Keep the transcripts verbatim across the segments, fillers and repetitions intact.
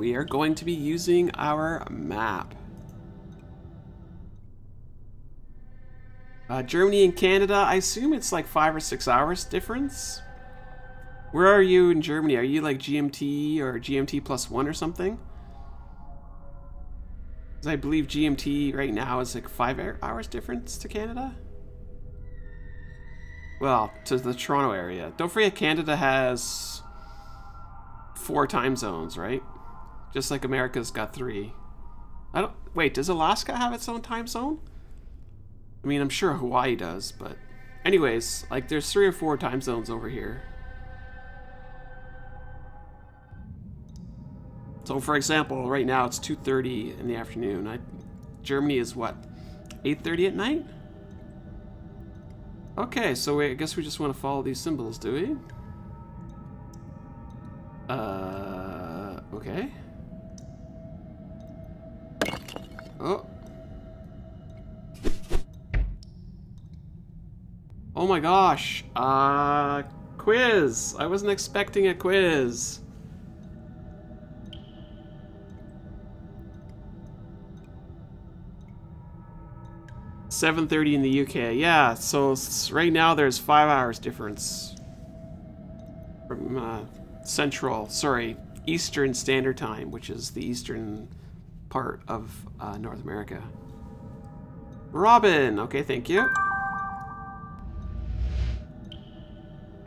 we are going to be using our map. Uh, Germany and Canada, I assume it's like five or six hours difference. Where are you in Germany? Are you like G M T or G M T plus one or something? Because I believe G M T right now is like five hours difference to Canada. Well, to the Toronto area. Don't forget Canada has four time zones, right? Just like America's got three. I don't, wait, does Alaska have its own time zone? I mean, I'm sure Hawaii does, but anyways, like there's three or four time zones over here. So for example, right now it's two thirty in the afternoon. I, Germany is what, eight thirty at night? Okay, so we, I guess we just want to follow these symbols, do we? Uh, okay. Oh. Oh my gosh, uh, quiz! I wasn't expecting a quiz. seven thirty in the U K, yeah, so right now there's five hours difference from uh, Central, sorry, Eastern Standard Time, which is the eastern part of uh, North America. Robin, okay, thank you.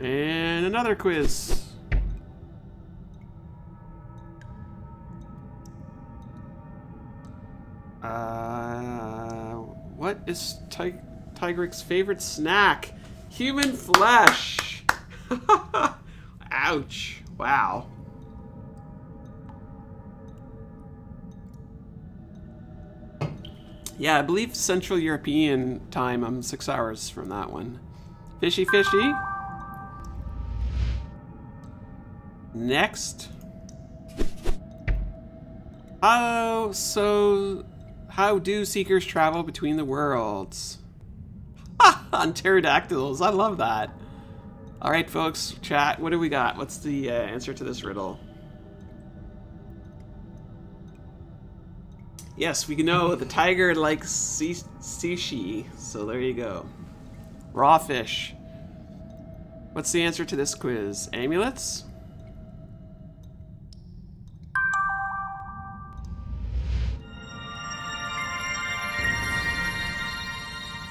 And another quiz. Uh, what is Tig Tigrix's favorite snack? Human flesh. Ouch! Wow. Yeah, I believe Central European time. I'm six hours from that one. Fishy, fishy. Next. Oh, so how do Seekers travel between the worlds? Ha! On pterodactyls, I love that. All right, folks, chat, what do we got? What's the uh, answer to this riddle? Yes, we know the tiger likes sushi, so there you go. Raw fish. What's the answer to this quiz? Amulets?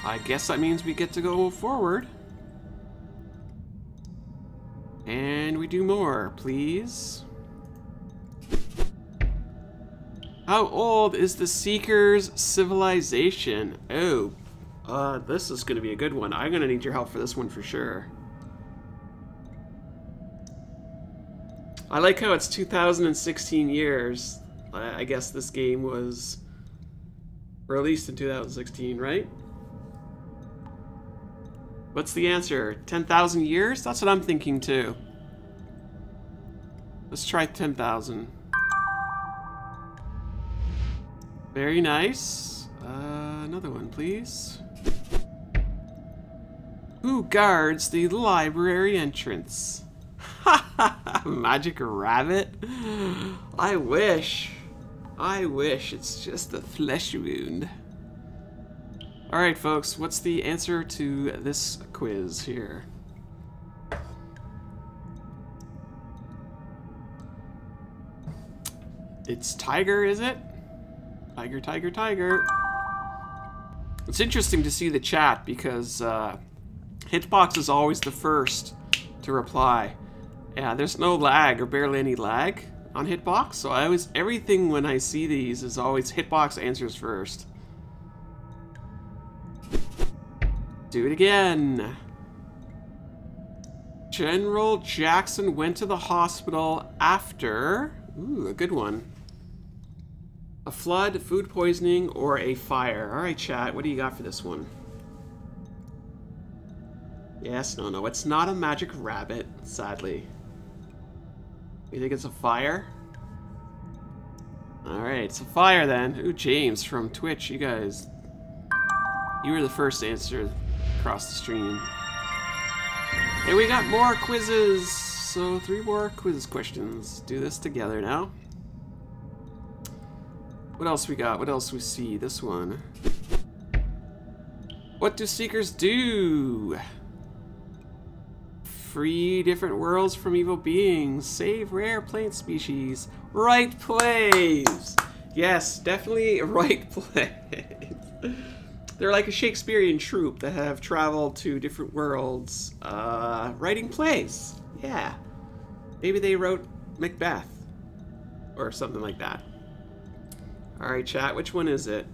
I guess that means we get to go forward. And we do more, please. How old is the Seekers civilization? Oh, uh, this is gonna be a good one. I'm gonna need your help for this one for sure. I like how it's two thousand sixteen years. I guess this game was released in two thousand sixteen, right? What's the answer? ten thousand years? That's what I'm thinking too. Let's try ten thousand. Very nice. Uh, another one, please. Who guards the library entrance? Magic rabbit? I wish. I wish. It's just a flesh wound. Alright folks, what's the answer to this quiz here? It's tiger, is it? Tiger, tiger, tiger. It's interesting to see the chat because uh, Hitbox is always the first to reply. Yeah, there's no lag or barely any lag on Hitbox, so I always, everything when I see these is always Hitbox answers first. Do it again. General Jackson went to the hospital after, ooh, a good one, a flood, food poisoning, or a fire. All right, chat, what do you got for this one? Yes, no, no, it's not a magic rabbit, sadly. You think it's a fire? All right, it's a fire then. Ooh, James from Twitch, you guys, you were the first to answer across the stream. And we got more quizzes. So three more quiz questions. Do this together now. What else we got? What else we see? This one. What do Seekers do? Free different worlds from evil beings. Save rare plant species. Right plays! Yes, definitely right plays. They're like a Shakespearean troupe that have traveled to different worlds, uh, writing plays. Yeah. Maybe they wrote Macbeth or something like that. Alright, chat, which one is it?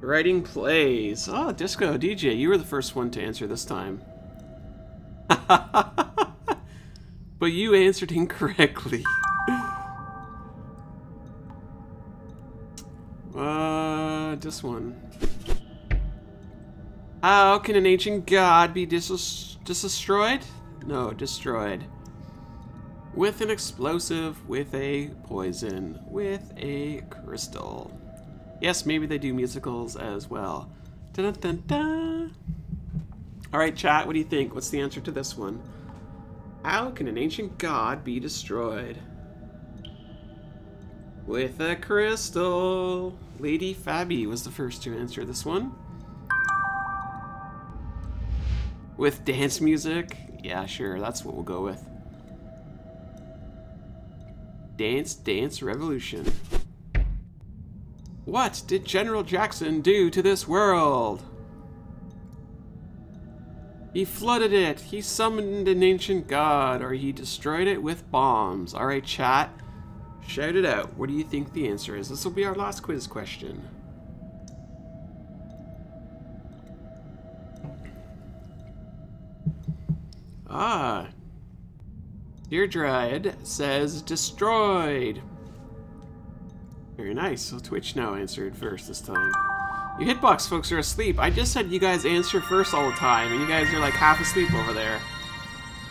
Writing plays. Oh, Disco D J, you were the first one to answer this time. But you answered incorrectly. Uh, this one. How can an ancient god be dis destroyed? No, destroyed. With an explosive, with a poison, with a crystal. Yes, maybe they do musicals as well. Dun, dun, dun. All right, chat, what do you think? What's the answer to this one? How can an ancient god be destroyed? With a crystal. Lady Fabi was the first to answer this one. With dance music? Yeah, sure, that's what we'll go with. Dance, dance, revolution. What did General Jackson do to this world? He flooded it, he summoned an ancient god, or he destroyed it with bombs. Alright, chat, shout it out. What do you think the answer is? This will be our last quiz question. Ah. Deirdre says destroyed. Very nice. So Twitch now answered first this time. You Hitbox folks are asleep. I just said you guys answer first all the time, and you guys are like half asleep over there.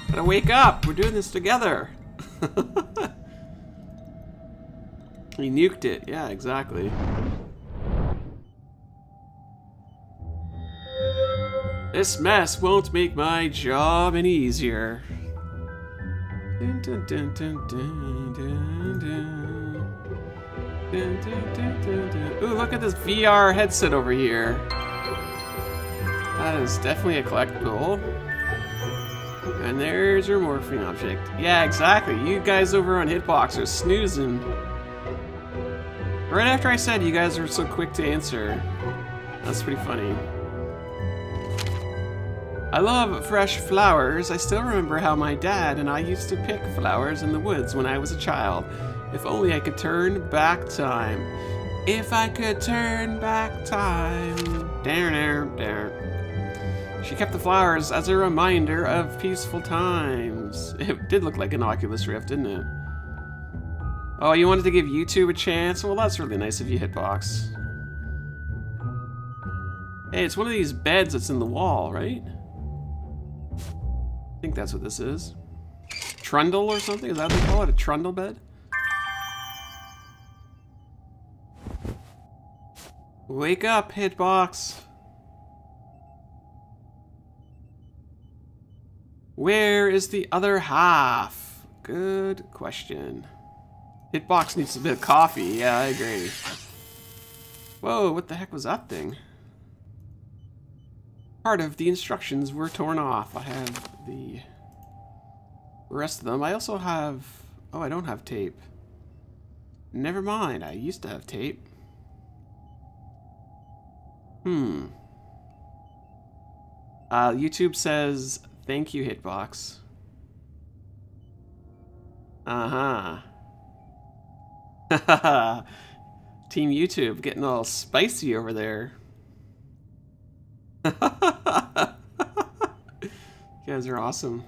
Gotta wake up! We're doing this together! He nuked it. Yeah, exactly. This mess won't make my job any easier. Dun, dun, dun, dun, dun, dun, dun. Ooh, look at this V R headset over here. That is definitely a collectible. And there's your morphine object. Yeah, exactly. You guys over on Hitbox are snoozing. Right after I said you guys were so quick to answer. That's pretty funny. I love fresh flowers. I still remember how my dad and I used to pick flowers in the woods when I was a child. If only I could turn back time. If I could turn back time. There, there, there. She kept the flowers as a reminder of peaceful times. It did look like an Oculus Rift, didn't it? Oh, you wanted to give YouTube a chance? Well, that's really nice of you, Hitbox. Hey, it's one of these beds that's in the wall, right? I think that's what this is. Trundle or something? Is that what they call it? A trundle bed? Wake up, Hitbox! Where is the other half? Good question. Hitbox needs a bit of coffee. Yeah, I agree. Whoa, what the heck was that thing? Part of the instructions were torn off. I have the rest of them. I also have... Oh, I don't have tape. Never mind, I used to have tape. Hmm. Uh, YouTube says, thank you, Hitbox. Uh-huh. Team YouTube getting all spicy over there. You guys are awesome.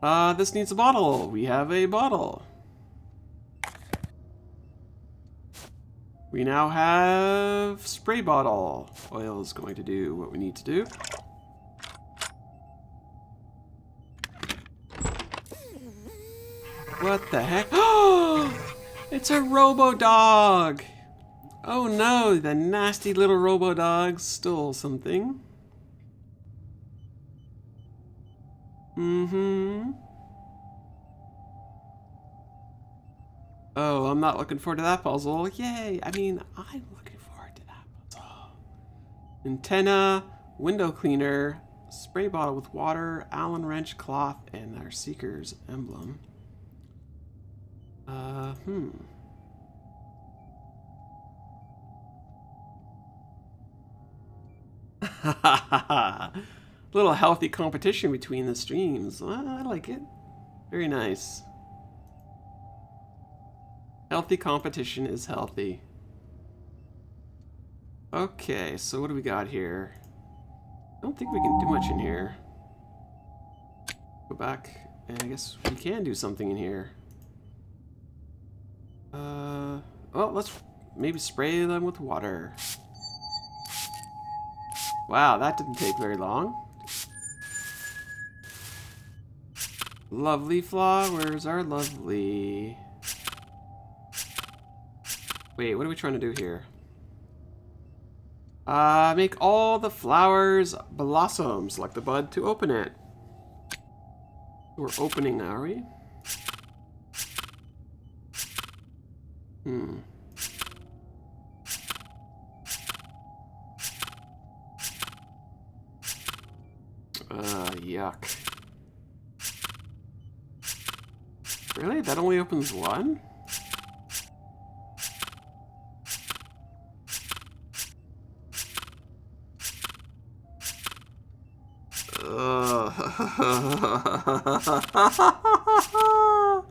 Uh, this needs a bottle. We have a bottle. We now have spray bottle. Oil is going to do what we need to do. What the heck? Oh, it's a robo dog. Oh no, the nasty little robo dog stole something. Mm-hmm. Oh, I'm not looking forward to that puzzle. Yay! I mean, I'm looking forward to that puzzle. Antenna, window cleaner, spray bottle with water, Allen wrench, cloth, and our Seekers emblem. Uh, hmm. Little healthy competition between the streams. I like it. Very nice. Healthy competition is healthy. Okay, so what do we got here? I don't think we can do much in here. Go back, and I guess we can do something in here. Uh, well, let's maybe spray them with water. Wow, that didn't take very long. Lovely flowers are lovely. Wait, what are we trying to do here? Uh, make all the flowers blossom. Select the bud to open it. We're opening now, are we? Hmm. Uh, yuck. Really? That only opens one? Uh, uh,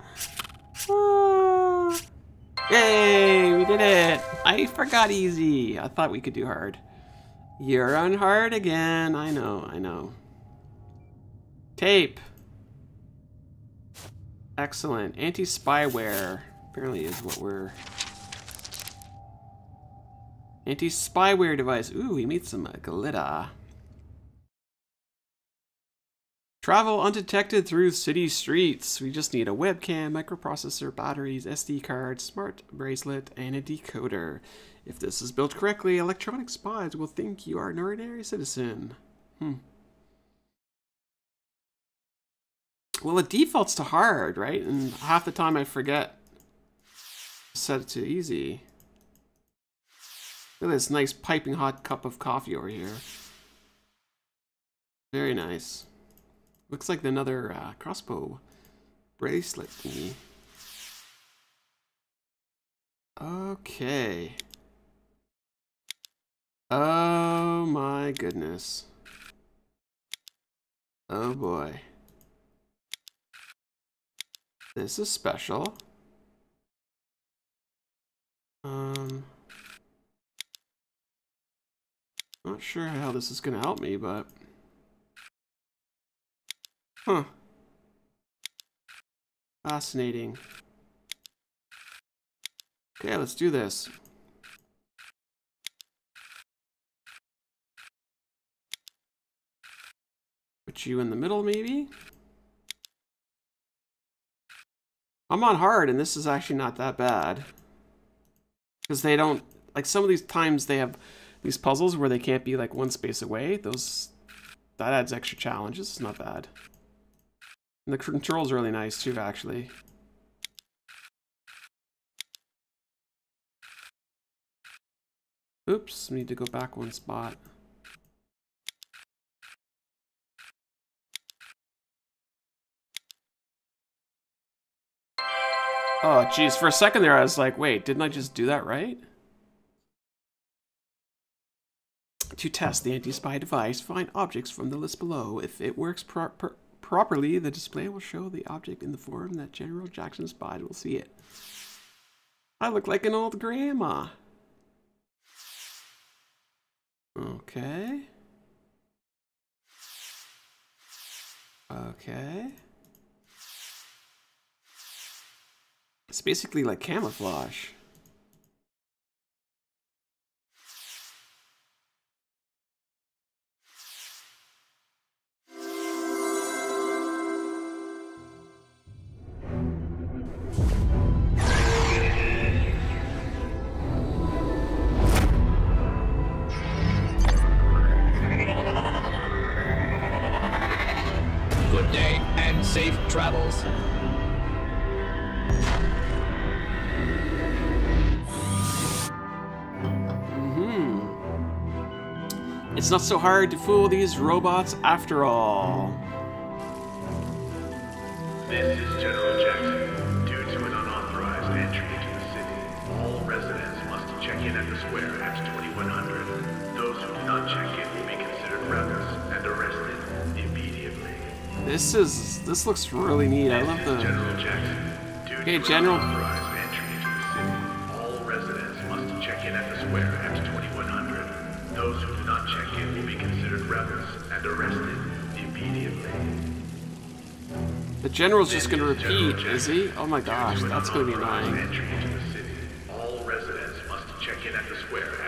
yay! We did it! I forgot easy. I thought we could do hard. You're on hard again. I know, I know. Tape. Excellent. Anti-spyware apparently is what we're... Anti-spyware device. Ooh, we made some glitter. Travel undetected through city streets. We just need a webcam, microprocessor, batteries, S D card, smart bracelet, and a decoder. If this is built correctly, electronic spies will think you are an ordinary citizen. Hmm. Well, it defaults to hard, right? And half the time I forget to set it to easy. Look at this nice piping hot cup of coffee over here. Very nice. Looks like another uh, crossbow bracelet thingy. Okay. Oh my goodness. Oh boy. This is special. Um, not sure how this is gonna help me, but huh. Fascinating. Okay, let's do this. Put you in the middle, maybe? I'm on hard, and this is actually not that bad. Because they don't... Like, some of these times they have these puzzles where they can't be, like, one space away. Those... That adds extra challenges. It's not bad. And the controls are really nice, too, actually. Oops, we need to go back one spot. Oh, jeez. For a second there, I was like, wait, didn't I just do that right? To test the anti-spy device, find objects from the list below. If it works pro pro properly, the display will show the object in the form that General Jackson spied will see it. I look like an old grandma. Okay. Okay. It's basically like camouflage. Good day and safe travels. It's not so hard to fool these robots after all. This is General Jackson. Due to an unauthorized entry into the city, all residents must check in at the square at twenty-one hundred. Those who do not check in will be considered rebels and arrested immediately. This is... this looks really neat. I love the... General Jackson. Due okay, to General... unauthorized entry into the city, all residents must check in at the square at twenty-one hundred. Those who do not check in will be considered rebels and arrested immediately. The general's just gonna repeat, is he? Oh my gosh, that's gonna be annoying. All residents must check in at the square